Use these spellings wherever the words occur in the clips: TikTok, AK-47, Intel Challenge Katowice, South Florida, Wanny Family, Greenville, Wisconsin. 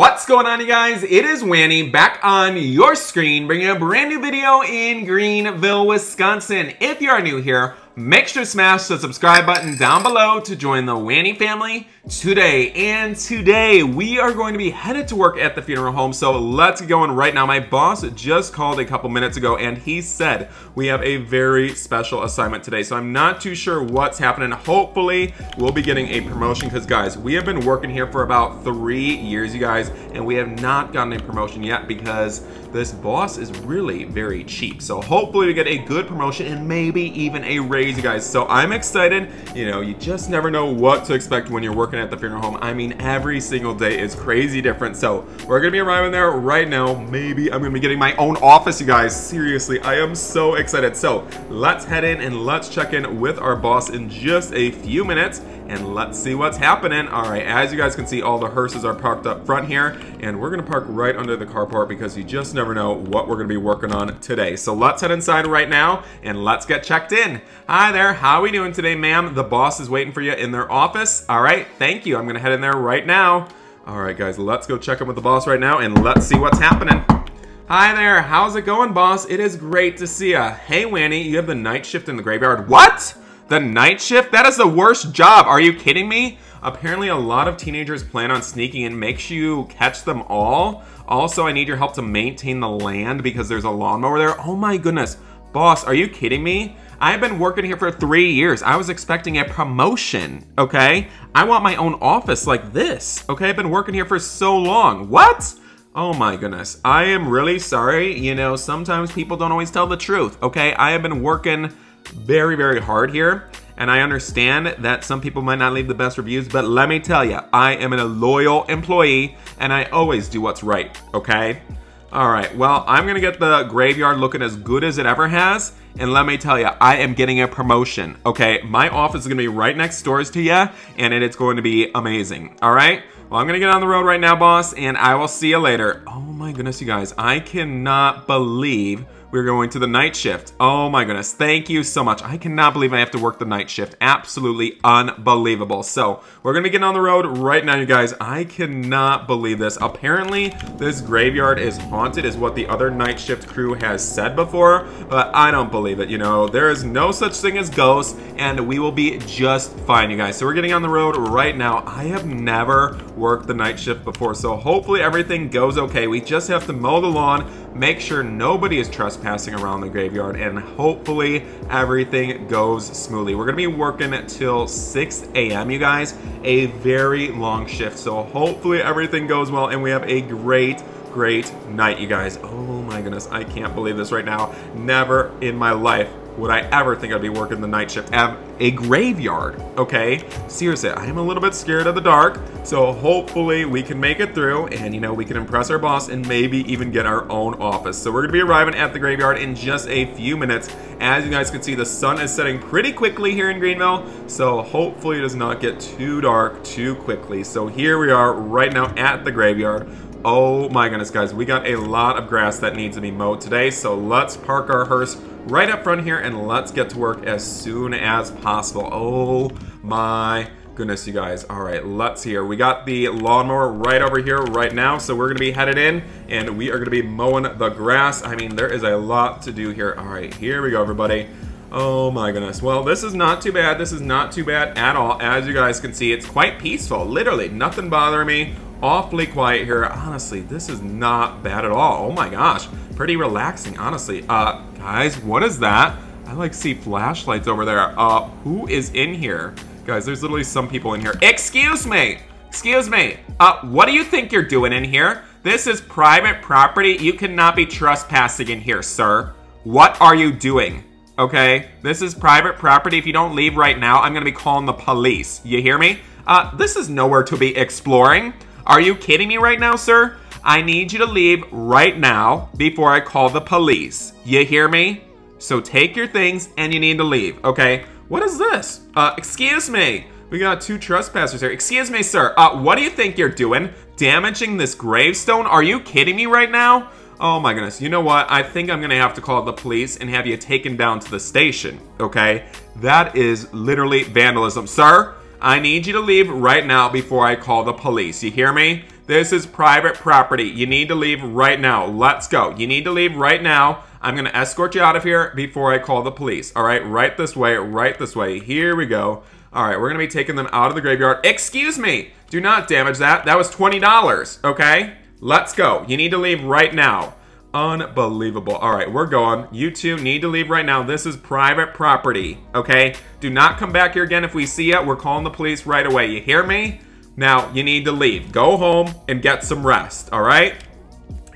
What's going on, you guys? It is Wanny back on your screen bringing a brand new video in Greenville, Wisconsin. If you are new here, make sure to smash the subscribe button down below to join the Wanny family today. And today we are going to be headed to work at the funeral home, so let's get going right now. My boss just called a couple minutes ago and he said we have a very special assignment today, so I'm not too sure what's happening. Hopefully we'll be getting a promotion, because guys, we have been working here for about 3 years, you guys, and we have not gotten a promotion yet because this boss is really very cheap. So hopefully we get a good promotion and maybe even a raise, you guys. So I'm excited. You know, you just never know what to expect when you're working at the funeral home. I mean, every single day is crazy different. So we're gonna be arriving there right now. Maybe I'm gonna be getting my own office, you guys. Seriously, I am so excited. So let's head in and let's check in with our boss in just a few minutes and let's see what's happening. All right, as you guys can see, all the hearses are parked up front here, and we're gonna park right under the carport because you just never know what we're gonna be working on today. So let's head inside right now and let's get checked in. Hi there, how are we doing today, ma'am? The boss is waiting for you in their office. All right, thank you. I'm gonna head in there right now. All right, guys, let's go check in with the boss right now and let's see what's happening. Hi there, how's it going, boss? It is great to see ya. Hey, Wanny, you have the night shift in the graveyard. What? The night shift? That is the worst job. Are you kidding me? Apparently, a lot of teenagers plan on sneaking in. Make sure you catch them all. Also, I need your help to maintain the land because there's a lawnmower there. Oh my goodness. Boss, are you kidding me? I've been working here for 3 years. I was expecting a promotion, okay? I want my own office like this, okay? I've been working here for so long. What? Oh my goodness. I am really sorry. You know, sometimes people don't always tell the truth, okay? I have been working very, very hard here, and I understand that some people might not leave the best reviews, but let me tell you, I am a loyal employee, and I always do what's right, okay? All right, well, I'm gonna get the graveyard looking as good as it ever has, and let me tell you, I am getting a promotion, okay? My office is gonna be right next doors to you, and it's going to be amazing, all right? Well, I'm gonna get on the road right now, boss, and I will see you later. Oh my goodness, you guys, I cannot believe we're going to the night shift. Oh my goodness, thank you so much. I cannot believe I have to work the night shift. Absolutely unbelievable. So we're gonna be getting on the road right now, you guys. I cannot believe this. Apparently this graveyard is haunted is what the other night shift crew has said before, but I don't believe it. You know, there is no such thing as ghosts, and we will be just fine, you guys. So we're getting on the road right now. I have never worked the night shift before, so hopefully everything goes okay. We just have to mow the lawn, make sure nobody is trespassing around the graveyard, and hopefully everything goes smoothly. We're gonna be working till 6 a.m., you guys, a very long shift. So hopefully everything goes well and we have a great night, you guys. Oh my goodness, I can't believe this right now. Never in my life would I ever think I'd be working the night shift at a graveyard, okay? Seriously, I am a little bit scared of the dark, so hopefully we can make it through and, you know, we can impress our boss and maybe even get our own office. So we're gonna be arriving at the graveyard in just a few minutes. As you guys can see, the sun is setting pretty quickly here in Greenville, so hopefully it does not get too dark too quickly. So here we are right now at the graveyard. Oh my goodness, guys, we got a lot of grass that needs to be mowed today, so let's park our hearse right up front here and let's get to work as soon as possible. Oh my goodness, you guys. All right, let's hear. We got the lawnmower right over here right now, so we're gonna be headed in and we are gonna be mowing the grass. I mean, there is a lot to do here. All right, here we go, everybody. Oh my goodness. Well, this is not too bad. This is not too bad at all. As you guys can see, it's quite peaceful. Literally nothing bothering me. Awfully quiet here. Honestly, this is not bad at all. Oh my gosh, pretty relaxing, honestly. Guys, what is that? I like see flashlights over there. Who is in here? Guys, there's literally some people in here. Excuse me, excuse me. What do you think you're doing in here? This is private property. You cannot be trespassing in here, sir. What are you doing? Okay, this is private property. If you don't leave right now, I'm gonna be calling the police. You hear me? This is nowhere to be exploring. Are you kidding me right now, sir? I need you to leave right now before I call the police. You hear me? So take your things and you need to leave, okay? What is this? Excuse me. We got two trespassers here. Excuse me, sir. What do you think you're doing? Damaging this gravestone? Are you kidding me right now? Oh my goodness, you know what? I think I'm gonna have to call the police and have you taken down to the station, okay? That is literally vandalism. Sir, I need you to leave right now before I call the police. You hear me? This is private property. You need to leave right now. Let's go. You need to leave right now. I'm going to escort you out of here before I call the police. All right, right this way, right this way. Here we go. All right, we're going to be taking them out of the graveyard. Excuse me. Do not damage that. That was $20, okay? Let's go. You need to leave right now. Unbelievable. All right, we're going. You two need to leave right now. This is private property, okay? Do not come back here again if we see you. We're calling the police right away. You hear me? Now, you need to leave. Go home and get some rest, all right?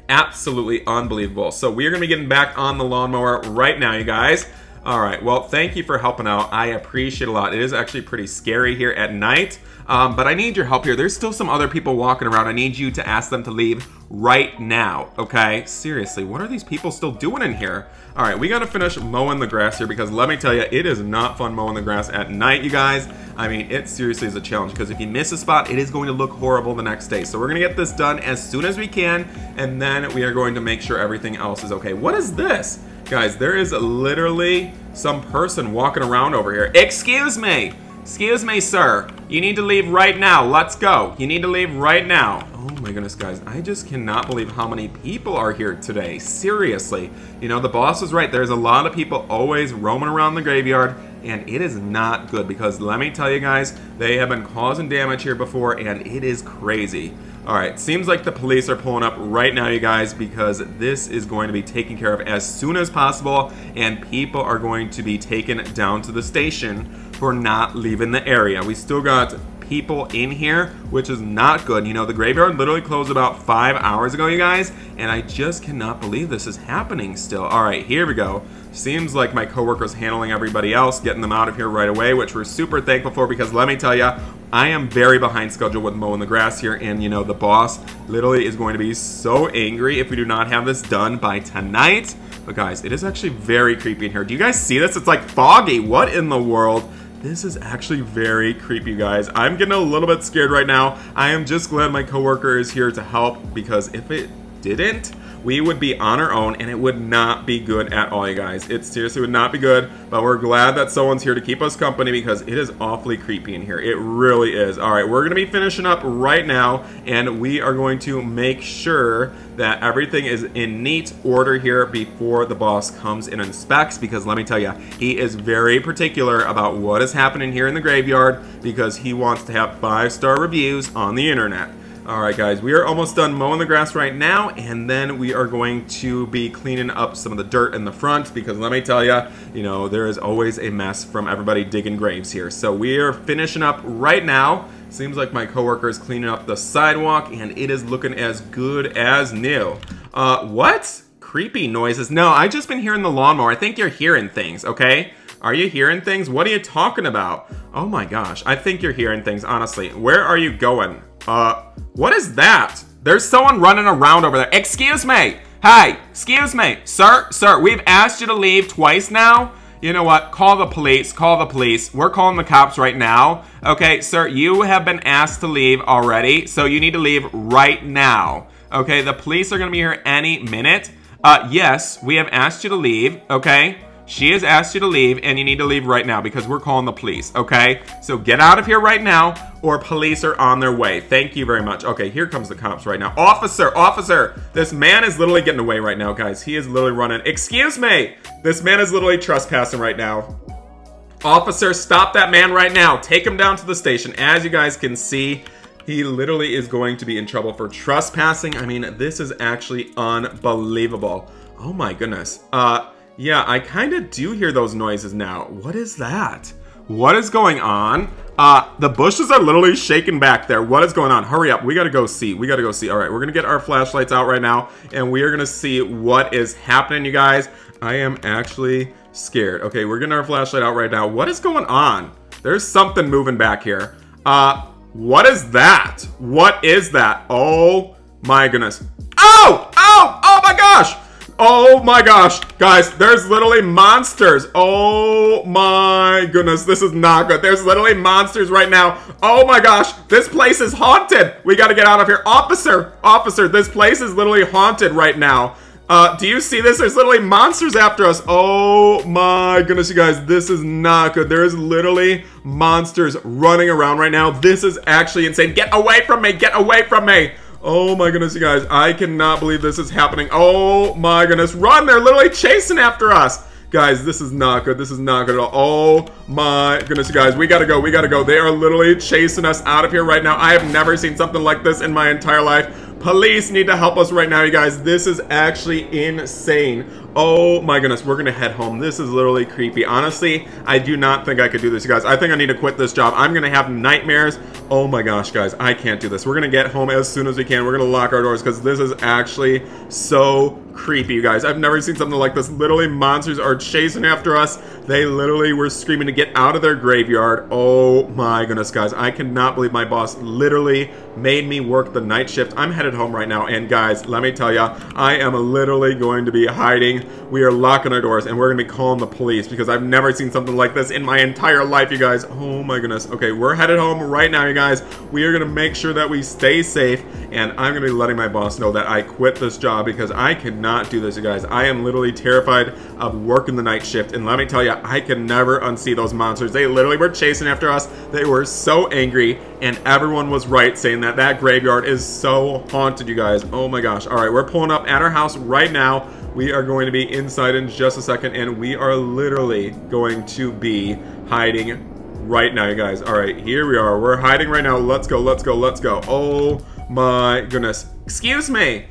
Absolutely unbelievable. So we are going to be getting back on the lawnmower right now, you guys. All right, well, thank you for helping out. I appreciate it a lot. It is actually pretty scary here at night, but I need your help here. There's still some other people walking around. I need you to ask them to leave right now, okay? Seriously, what are these people still doing in here? All right, we gotta finish mowing the grass here because let me tell you, it is not fun mowing the grass at night, you guys. I mean, it seriously is a challenge because if you miss a spot, it is going to look horrible the next day. So we're gonna get this done as soon as we can, and then we are going to make sure everything else is okay. What is this? Guys, there is literally some person walking around over here. Excuse me. Excuse me, sir. You need to leave right now. Let's go. You need to leave right now. Oh my goodness, guys. I just cannot believe how many people are here today. Seriously. You know, the boss was right. There's a lot of people always roaming around the graveyard, and it is not good because let me tell you guys, they have been causing damage here before, and it is crazy. All right, seems like the police are pulling up right now, you guys, because this is going to be taken care of as soon as possible, and people are going to be taken down to the station for not leaving the area. We still got people in here, which is not good. You know, the graveyard literally closed about 5 hours ago, you guys, and I just cannot believe this is happening still. All right, here we go. Seems like my coworker's handling everybody else, getting them out of here right away, which we're super thankful for because let me tell you, I am very behind schedule with mowing the grass here, and you know, the boss literally is going to be so angry if we do not have this done by tonight. But guys, it is actually very creepy in here. Do you guys see this? It's like foggy. What in the world? This is actually very creepy, guys. I'm getting a little bit scared right now. I am just glad my coworker is here to help because if it didn't, we would be on our own and it would not be good at all, you guys. It seriously would not be good, but we're glad that someone's here to keep us company because it is awfully creepy in here. It really is. All right, we're gonna be finishing up right now and we are going to make sure that everything is in neat order here before the boss comes and inspects because let me tell you, he is very particular about what is happening here in the graveyard because he wants to have 5-star reviews on the internet. All right, guys, we are almost done mowing the grass right now, and then we are going to be cleaning up some of the dirt in the front because let me tell you, you know, there is always a mess from everybody digging graves here. So we are finishing up right now. Seems like my coworker is cleaning up the sidewalk, and it is looking as good as new. What? Creepy noises. No, I've just been hearing the lawnmower. I think you're hearing things, okay? Are you hearing things? What are you talking about? Oh my gosh, I think you're hearing things, honestly. Where are you going? What is that? There's someone running around over there. Excuse me. Hey, excuse me. Sir, sir, we've asked you to leave twice now. You know what? Call the police. Call the police. We're calling the cops right now. Okay, sir, you have been asked to leave already, so you need to leave right now. Okay, the police are gonna be here any minute. Yes, we have asked you to leave, okay? She has asked you to leave, and you need to leave right now because we're calling the police, okay? So get out of here right now, or police are on their way. Thank you very much. Okay, here comes the cops right now. Officer, officer, this man is literally getting away right now, guys. He is literally running. Excuse me. This man is literally trespassing right now. Officer, stop that man right now. Take him down to the station. As you guys can see, he literally is going to be in trouble for trespassing. I mean, this is actually unbelievable. Oh, my goodness. Yeah, I kind of do hear those noises now. What is that? What is going on? The bushes are literally shaking back there. What is going on? Hurry up. We got to go see. We got to go see. All right, we're going to get our flashlights out right now, and we are going to see what is happening, you guys. I am actually scared. Okay, we're getting our flashlight out right now. What is going on? There's something moving back here. What is that? What is that? Oh, my goodness. Oh! Oh! Oh, my gosh! Oh my gosh, guys, there's literally monsters. Oh my goodness, this is not good. There's literally monsters right now. Oh my gosh, this place is haunted. We got to get out of here. Officer, officer, this place is literally haunted right now. Do you see this? There's literally monsters after us. Oh my goodness, you guys, this is not good. There is literally monsters running around right now. This is actually insane. Get away from me. Get away from me. Oh my goodness, you guys. I cannot believe this is happening. Oh my goodness. Run, they're literally chasing after us. Guys, this is not good. This is not good at all. Oh my goodness, you guys. We gotta go. We gotta go. They are literally chasing us out of here right now. I have never seen something like this in my entire life. Police need to help us right now, you guys. This is actually insane. Oh my goodness, we're gonna head home. This is literally creepy. Honestly, I do not think I could do this, you guys. I think I need to quit this job. I'm gonna have nightmares. Oh my gosh, guys, I can't do this. We're gonna get home as soon as we can. We're gonna lock our doors because this is actually so creepy, you guys. I've never seen something like this. Literally, monsters are chasing after us. They literally were screaming to get out of their graveyard. Oh my goodness, guys. I cannot believe my boss literally made me work the night shift. I'm headed home right now, and guys, let me tell you, I am literally going to be hiding. We are locking our doors, and we're gonna be calling the police because I've never seen something like this in my entire life, you guys. Oh my goodness. Okay, we're headed home right now, you guys. We are gonna make sure that we stay safe, and I'm gonna be letting my boss know that I quit this job because I cannot do this, you guys. I am literally terrified of working the night shift, and let me tell you, I can never unsee those monsters. They literally were chasing after us. They were so angry, and everyone was right saying that that graveyard is so haunted, you guys. Oh my gosh. All right, we're pulling up at our house right now. We are going to be inside in just a second, and we are literally going to be hiding right now, you guys. All right, here we are. We're hiding right now. Let's go, let's go, let's go. Oh my goodness. Excuse me.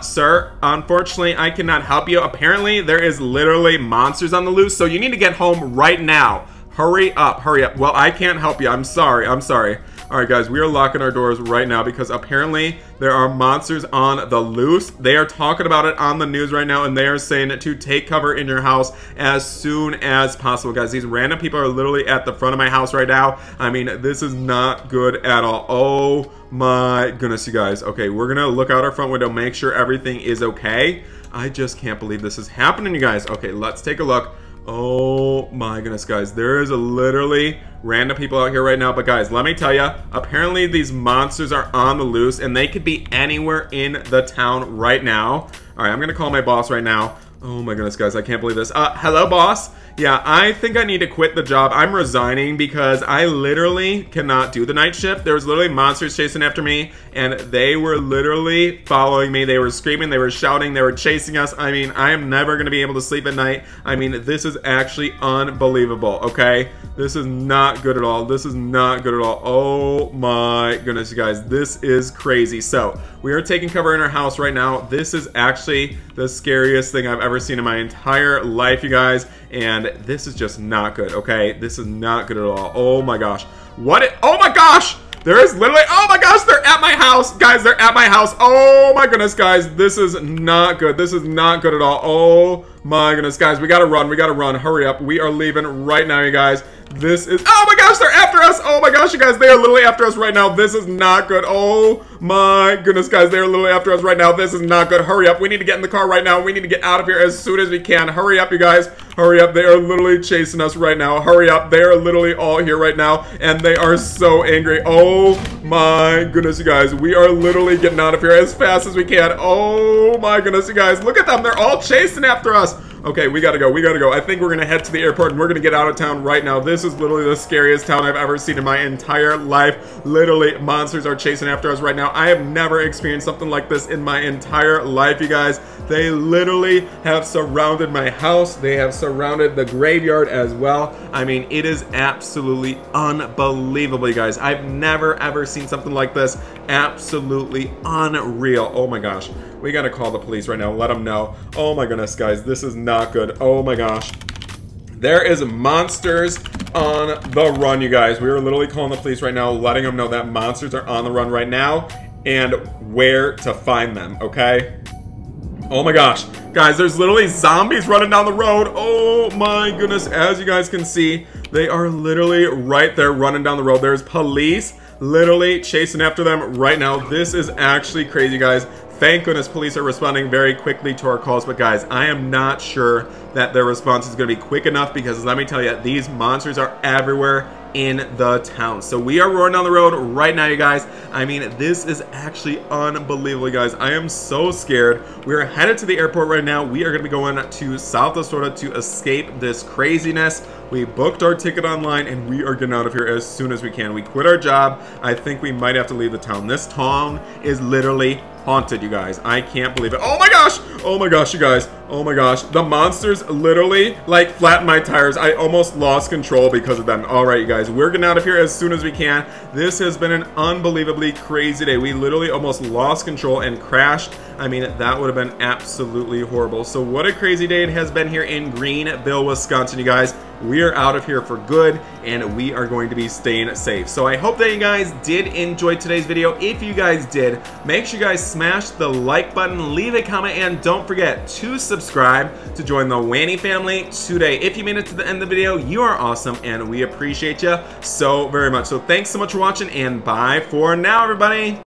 Sir, unfortunately, I cannot help you. Apparently, there is literally monsters on the loose, so you need to get home right now. Hurry up, hurry up. Well, I can't help you. I'm sorry, I'm sorry. All right, guys, we are locking our doors right now because apparently there are monsters on the loose. They are talking about it on the news right now, and they are saying to take cover in your house as soon as possible. Guys, these random people are literally at the front of my house right now. I mean, this is not good at all. Oh my goodness, you guys. Okay, we're gonna look out our front window, make sure everything is okay. I just can't believe this is happening, you guys. Okay, let's take a look. Oh my goodness, guys, there is a literally random people out here right now. But guys, let me tell you, apparently these monsters are on the loose, and they could be anywhere in the town right now. All right, I'm gonna call my boss right now. Oh my goodness, guys, I can't believe this. Hello, boss. Yeah, I think I need to quit the job. I'm resigning because I literally cannot do the night shift. There was literally monsters chasing after me, and they were literally following me. They were screaming, they were shouting, they were chasing us. I mean, I am never gonna be able to sleep at night. I mean, this is actually unbelievable, okay? This is not good at all. This is not good at all. Oh my goodness, you guys, this is crazy. So, we are taking cover in our house right now. This is actually the scariest thing I've ever seen in my entire life, you guys, and this is just not good, okay? This is not good at all. Oh my gosh. What it, oh my gosh! There is literally, oh my gosh, they're at my house. Guys, they're at my house. Oh my goodness, guys, this is not good. This is not good at all. Oh my goodness, guys, we gotta run, we gotta run. Hurry up, we are leaving right now, you guys. This is, oh my gosh, they're after us. Oh my gosh, you guys, they are literally after us right now. This is not good. Oh my goodness, guys, they are literally after us right now. This is not good. Hurry up, we need to get in the car right now. We need to get out of here as soon as we can. Hurry up, you guys, hurry up. They are literally chasing us right now. Hurry up, they are literally all here right now, and they are so angry. Oh my goodness, you guys, we are literally getting out of here as fast as we can. Oh my goodness, you guys, look at them, they're all chasing after us. Okay, we gotta go, we gotta go. I think we're gonna head to the airport, and we're gonna get out of town right now. This is literally the scariest town I've ever seen in my entire life. Literally, monsters are chasing after us right now. I have never experienced something like this in my entire life, you guys. They literally have surrounded my house. They have surrounded the graveyard as well. I mean, it is absolutely unbelievable, you guys. I've never, ever seen something like this. Absolutely unreal. Oh my gosh. We gotta call the police right now, let them know. Oh my goodness, guys, this is not good. Oh my gosh. There is monsters on the run, you guys. We are literally calling the police right now, letting them know that monsters are on the run right now and where to find them, okay? Oh my gosh. Guys, there's literally zombies running down the road. Oh my goodness. As you guys can see, they are literally right there running down the road. There's police literally chasing after them right now. This is actually crazy, guys. Thank goodness police are responding very quickly to our calls, but guys, I am not sure that their response is going to be quick enough because let me tell you, these monsters are everywhere in the town. So we are roaring down the road right now, you guys. I mean, this is actually unbelievable, you guys. I am so scared. We are headed to the airport right now. We are going to be going to South Florida to escape this craziness. We booked our ticket online, and we are getting out of here as soon as we can. We quit our job. I think we might have to leave the town. This town is literally haunted, you guys. I can't believe it. Oh my gosh! Oh my gosh, you guys. Oh my gosh. The monsters literally, like, flattened my tires. I almost lost control because of them. Alright, you guys. We're getting out of here as soon as we can. This has been an unbelievably crazy day. We literally almost lost control and crashed. I mean, that would have been absolutely horrible. So what a crazy day it has been here in Greenville, Wisconsin, you guys. We are out of here for good, and we are going to be staying safe. So I hope that you guys did enjoy today's video. If you guys did, make sure you guys smash the like button, leave a comment, and don't forget to subscribe to join the Wanny family today. If you made it to the end of the video, you are awesome, and we appreciate you so very much. So thanks so much for watching, and bye for now, everybody.